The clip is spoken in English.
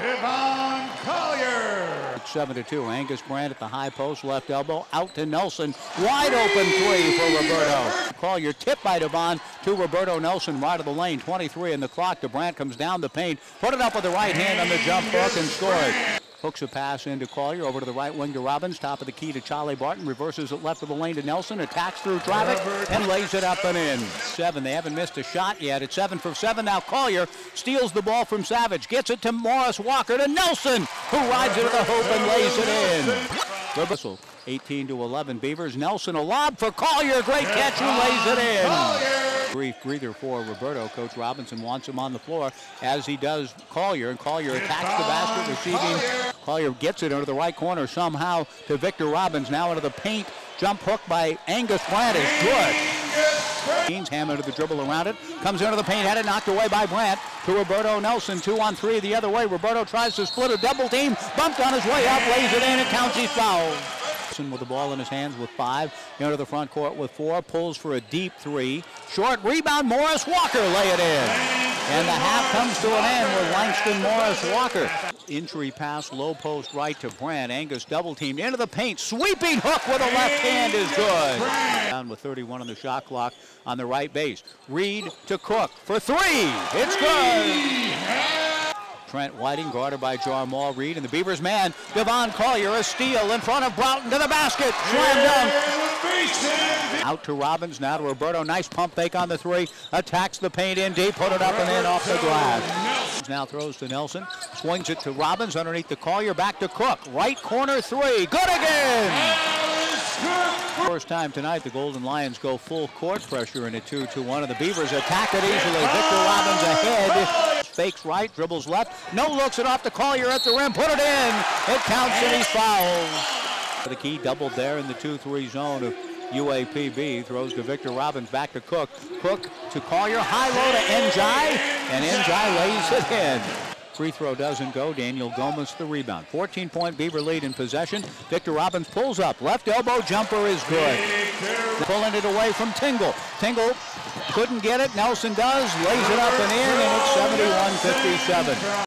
Devon Collier. 7-2. Angus Brandt at the high post, left elbow, out to Nelson. Wide open three for Roberto. Collier tipped by Devon to Roberto Nelson, right of the lane. 23 in the clock. DeBrandt comes down the paint, put it up with the right hand on the jump hook and scores. Hooks a pass into Collier, over to the right wing to Robbins, top of the key to Charlie Barton, reverses it left of the lane to Nelson, attacks through traffic, and lays it up and in. Seven, they haven't missed a shot yet. It's 7 for 7 now. Collier steals the ball from Savage, gets it to Morris-Walker, to Nelson, who rides it to the hoop and lays it in. 18-11 Beavers. Nelson, a lob for Collier, great catch, who lays it in. Brief breather for Roberto. Coach Robinson wants him on the floor, as he does Collier, and Collier attacks the basket, receiving. Collier gets it into the right corner somehow to Victor Robbins. Now into the paint. Jump hook by Angus Brandt is good. Dean's hammer to the dribble around it. Comes into the paint. Had it knocked away by Brandt to Roberto Nelson. 2 on 3 the other way. Roberto tries to split a double team. Bumped on his way up. Lays it in. It counts. He's fouled. With the ball in his hands with 5. Into the front court with 4. Pulls for a deep 3. Short rebound. Morris-Walker lay it in. And the half comes to an end with Langston Morris-Walker. Injury pass, low post right to Brandt. Angus double teamed into the paint. Sweeping hook with a left hand is good. Down with 31 on the shot clock on the right base. Reed to Cook for 3. It's good. Trent Whiting guarded by Jarmaul Reed. And the Beavers man, Devon Collier, a steal in front of Broughton to the basket. Slam dunk. Out to Robbins, now to Roberto. Nice pump fake on the 3. Attacks the paint in deep, put it up and in off the glass. Now throws to Nelson, swings it to Robbins underneath the Collier, back to Cook. Right corner 3, good again! First time tonight the Golden Lions go full court pressure in a 2-1, and the Beavers attack it easily. Victor Robbins ahead, fakes right, dribbles left. No looks it off to Collier at the rim, put it in! It counts and he's fouled. The key doubled there in the 2-3 zone of UAPB. Throws to Victor Robbins, back to Cook. Cook to Collier, high-low to Njai, and Njai lays it in. Free throw doesn't go. Daniel Gomez the rebound. 14-point Beaver lead in possession. Victor Robbins pulls up. Left elbow jumper is good. Pulling it away from Tingle. Tingle couldn't get it. Nelson does. Lays it up and in, and it's 71-57.